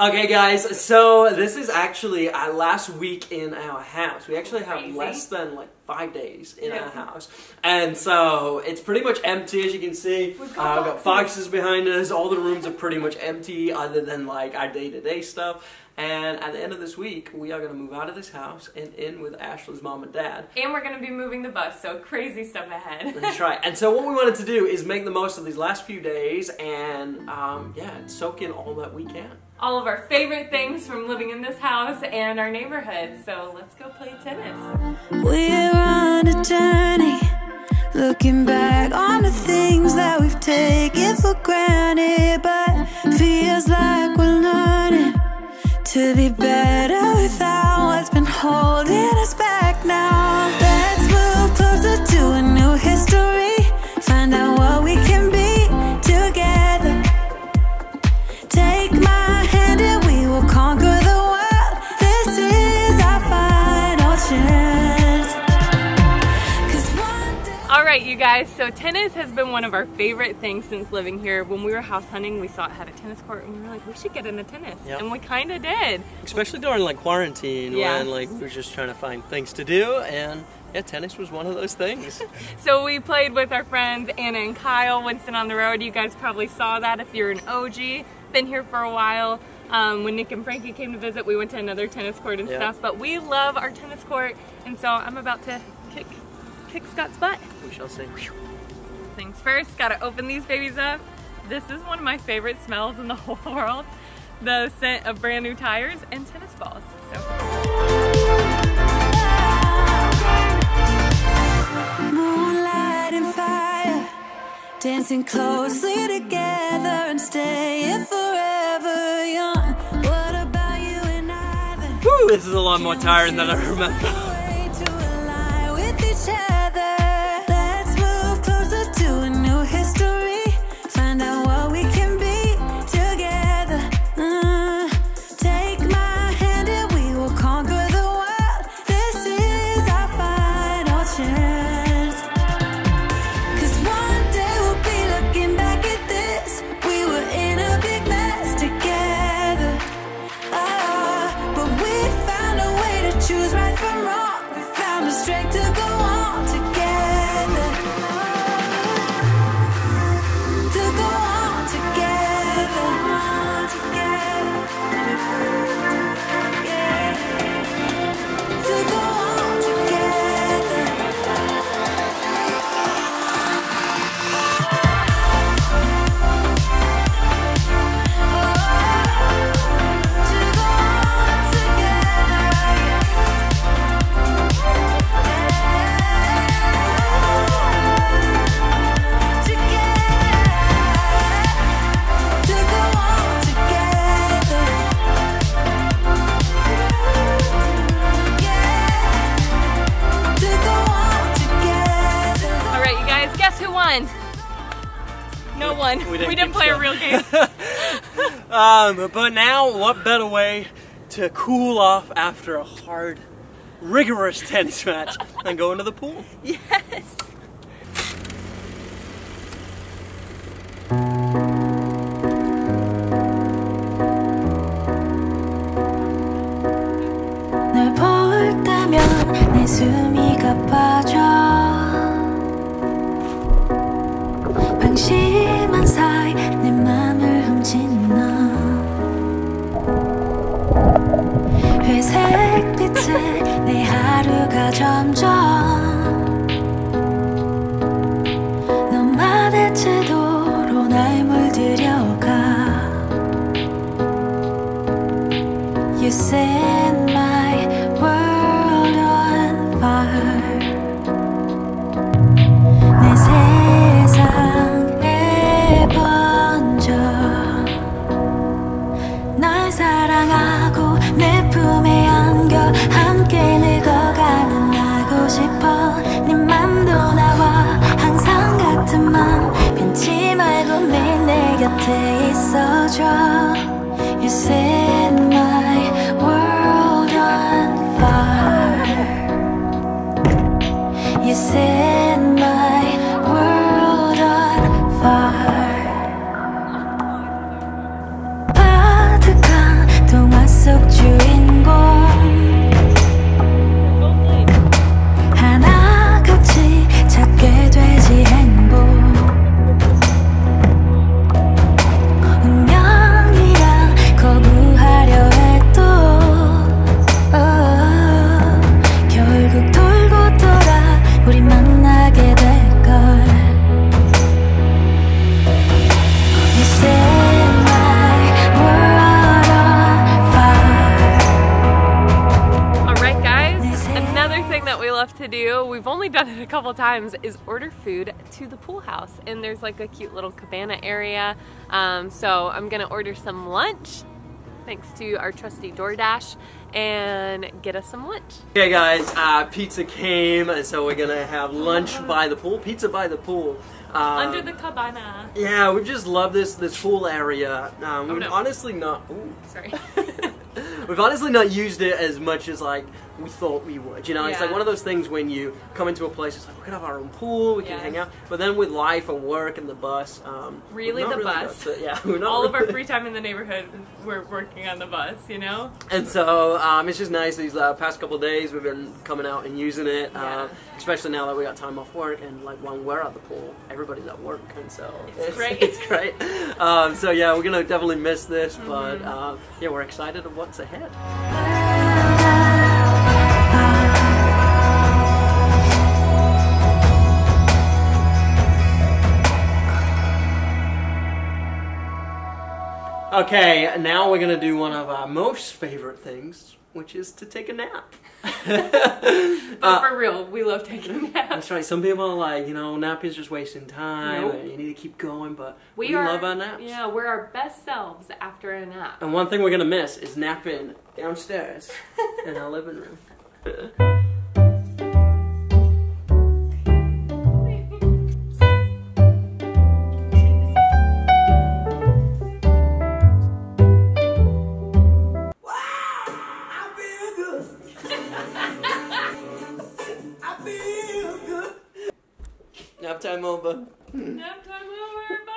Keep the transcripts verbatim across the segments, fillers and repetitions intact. Okay guys, so this is actually our last week in our house. We actually have Crazy. less than like five days in yeah. our house. And so it's pretty much empty, as you can see. We've got, uh, we've got boxes behind us. All the rooms are pretty much empty other than like our day-to-day stuff. And at the end of this week, we are going to move out of this house and in with Ashley's mom and dad. And we're going to be moving the bus, so crazy stuff ahead. That's right. And so what we wanted to do is make the most of these last few days and, um, yeah, soak in all that we can. All of our favorite things from living in this house and our neighborhood. So let's go play tennis. We're on a journey, looking back on the things that we've taken for granted, but feels like we're learning to be better without what's been holding us back now. Let's move closer to a new history, find out what we can be together. Take my hand and we will conquer the world. This is our final chance. 'Cause one day. All right, you guys, so tennis has been one of our favorite things since living here. When we were house hunting, we saw it had a tennis court and we were like, we should get into tennis. Yep. And we kind of did. Especially during like quarantine, yeah. when like we were just trying to find things to do, and yeah, tennis was one of those things. So we played with our friends Anna and Kyle, Winston on the Road. You guys probably saw that if you're an O G. Been here for a while. Um, when Nick and Frankie came to visit, we went to another tennis court and yeah. stuff, but we love our tennis court, and so I'm about to kick, kick Scott's butt. We shall see. Things first, gotta open these babies up. This is one of my favorite smells in the whole world. The scent of brand new tires and tennis balls. So. Moonlight and fire, dancing closely together and staying forever young. What about you and I? Woo, this is a lot more tiring than I remember. No one. We didn't, we didn't play so. a real game. um, but now, what better way to cool off after a hard, rigorous tennis match than go into the pool? Yes. You set my world on fire. 내 세상에 번져. 날 사랑하고 내 품에 안겨 함께 늙어가는 나고 싶어. 네 맘도 나와 항상 같은 맘 변치 말고 매일 내 곁에 있어줘. You set my You set my world on fire. 바득한 to do, we've only done it a couple times, is order food to the pool house. And there's like a cute little cabana area. Um, so I'm gonna order some lunch, thanks to our trusty DoorDash, and get us some lunch. Hey guys, uh, pizza came, so we're gonna have lunch by the pool, pizza by the pool. Um, Under the cabana. Yeah, we just love this this pool area. Um, oh, we've no. honestly not, ooh. Sorry. We've honestly not used it as much as like we thought we would, you know? Yeah. It's like one of those things when you come into a place, it's like, we can have our own pool, we yes. can hang out. But then with life and work and the bus. Um, really the really bus? Yeah. All really of our free time in the neighborhood, we're working on the bus, you know? And so um, it's just nice these uh, past couple of days we've been coming out and using it, yeah. uh, especially now that we got time off work, and like when we're at the pool, everybody's at work, and so it's, it's great. It's great. Um, so yeah, we're going to definitely miss this, mm-hmm. but uh, yeah, we're excited of what's ahead. Okay, now we're gonna do one of our most favorite things, which is to take a nap. But uh, for real, we love taking naps. That's right. Some people are like, you know, nap is just wasting time. Nope. And you need to keep going, but we, we are, love our naps. Yeah, we're our best selves after a nap. And one thing we're gonna miss is napping downstairs in our living room. Nap time over. Nap time over, bye!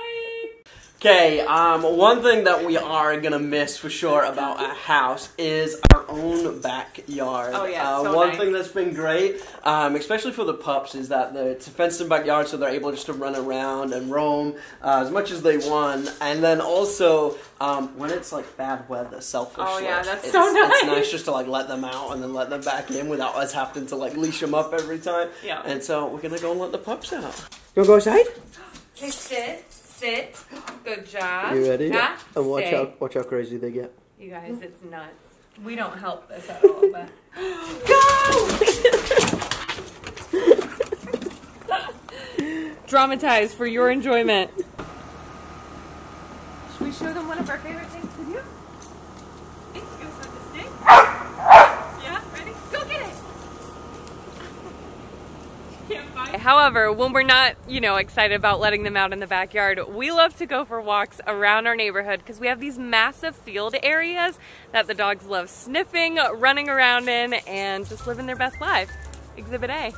Okay, um, one thing that we are gonna miss for sure about our house is our own backyard. Oh yeah, uh, so One nice. thing that's been great, um, especially for the pups, is that the, it's a fenced-in backyard, so they're able just to run around and roam uh, as much as they want. And then also, um, when it's like bad weather, selfishly, oh, yeah, that's it's, so nice. It's nice just to like let them out and then let them back in without us having to like leash them up every time. Yeah. And so we're gonna go and let the pups out. You wanna go outside? Okay, sit. Sit. Good job. You ready? Yeah. And watch Stay. how watch how crazy they get. You guys, it's nuts. We don't help this at all, but go! Dramatized for your enjoyment. Should we show them one of our favorite things to do? Hey, you guys got the stick? Yeah, ready? Go get it! However, when we're not, you know, excited about letting them out in the backyard, we love to go for walks around our neighborhood because we have these massive field areas that the dogs love sniffing, running around in, and just living their best life. Exhibit A.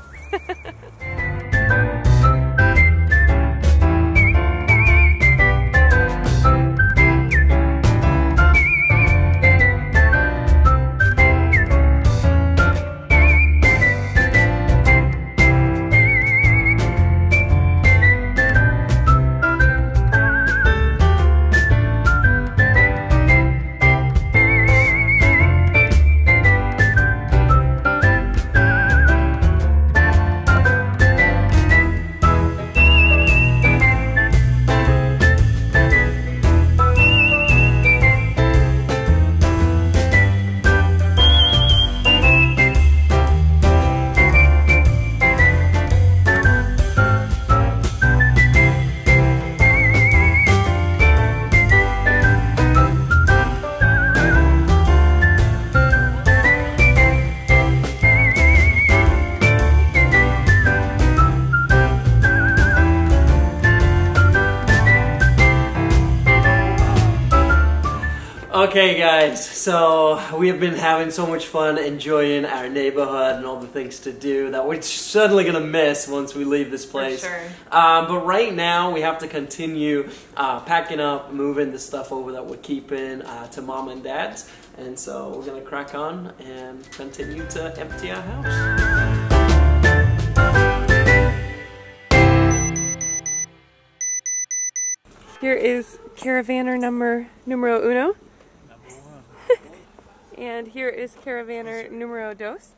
Okay guys, so we have been having so much fun enjoying our neighborhood and all the things to do that we're suddenly going to miss once we leave this place. For sure. Um, but right now we have to continue uh, packing up, moving the stuff over that we're keeping uh, to mom and dad's. And so we're going to crack on and continue to empty our house. Here is caravaner number numero uno. And here is caravaner numero dos.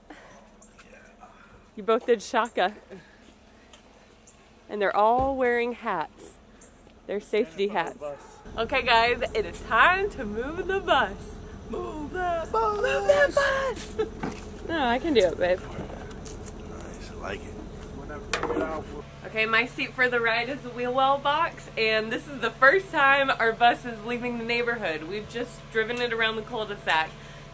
You both did shaka. And they're all wearing hats. They're safety hats. Okay guys, it is time to move the bus. Move the bus! Move the bus! No, I can do it, babe. Nice. like it. Okay, my seat for the ride is the wheel well box, and this is the first time our bus is leaving the neighborhood. We've just driven it around the cul-de-sac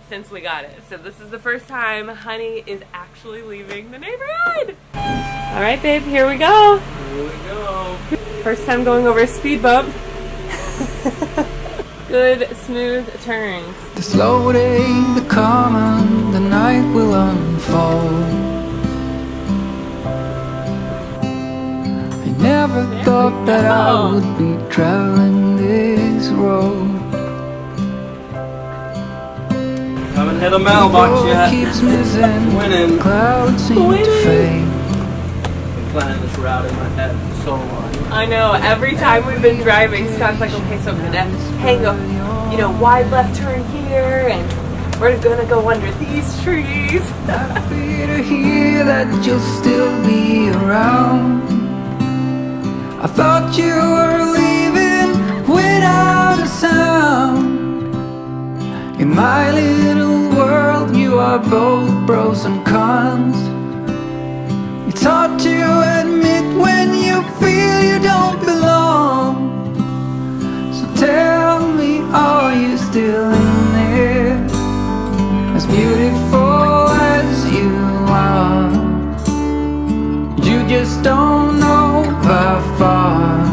since we got it. So this is the first time Honey is actually leaving the neighborhood. All right, babe, here we go. Here we go. First time going over a speed bump. Good, smooth turns. The slow day, the common, the night will unfold. I never there thought that I would be traveling this road. Haven't hit a mailbox yet. Keeps missing. Winning. Clouds seem Winning. to fade. I've been planning this route in my head for so long. I know. Every time we've been driving, Scott's like, okay, so we're going to hang a, you know, wide left turn here, and we're going to go under these trees. Happy to hear that you'll still be around. I thought you were leaving without a sound. In my little world, you are both pros and cons. It's hard to admit when you feel you don't belong. So tell me, are you still in there, as beautiful as you are? You just don't know by far.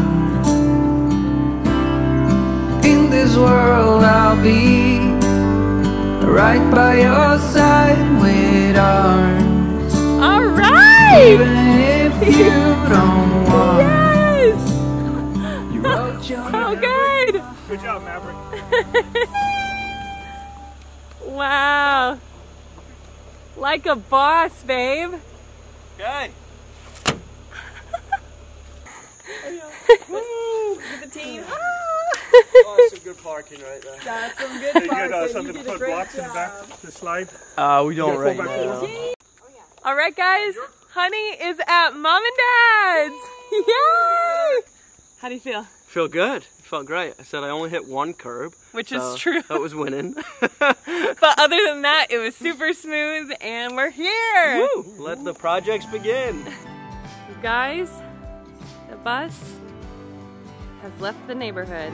In this world, I'll be right by your side with arms. All right. Even if you don't want. Yes. You wrote your so good. Good job, Maverick. Wow. Like a boss, babe. Good. Woo! The team. Oh, that's some good parking right there. That's some good parking. You got uh, something you to put blocks job. in the back to slide? Uh, we don't right now. Oh, yeah. All right, guys. Yep. Honey is at Mom and Dad's. Yay! Yay! How do you feel? Feel good. Felt great. I said I only hit one curb. Which so is true. That was winning. But other than that, it was super smooth, and we're here. Woo! Let the projects begin. You guys, the bus has left the neighborhood.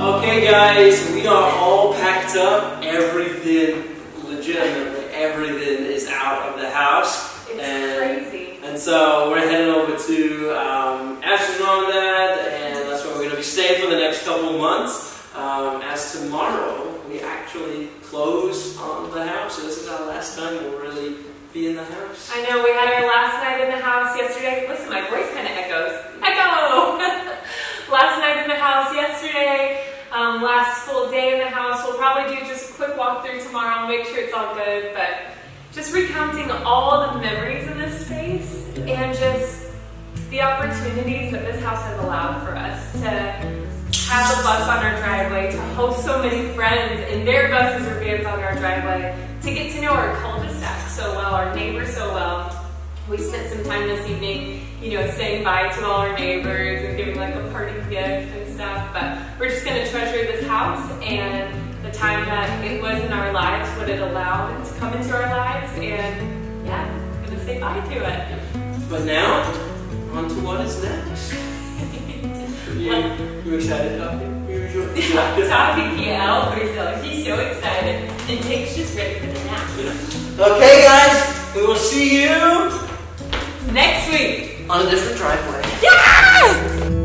Okay guys, we are all packed up, everything, legitimately everything is out of the house. It's and, crazy. And so we're heading over to um, Ash's mom and dad, and that's where we're going to be staying for the next couple months. Um, as tomorrow, we actually close on the house, so this is our last time we'll really be in the house. I know, we had our last night in the house yesterday. Listen, my voice kind of echoes. Echo! Last night in the house yesterday. Um, last full day in the house. We'll probably do just a quick walkthrough tomorrow, make sure it's all good, but just recounting all the memories in this space and just the opportunities that this house has allowed for us to have the bus on our driveway, to host so many friends and their buses or vans on our driveway, to get to know our cul-de-sac so well, our neighbors so well. We spent some time this evening, you know, saying bye to all our neighbors and giving like a party gift and stuff, but we're just going to treasure this house and the time that it was in our lives, what it allowed to come into our lives, and yeah, going to say bye to it. But now, on to what is next. you, you excited, Toppy? You usually Toppy, yeah, he's so excited, and Tate's just ready for the nap. Yeah. Okay guys, we will see you next week on a different driveway. Yeah!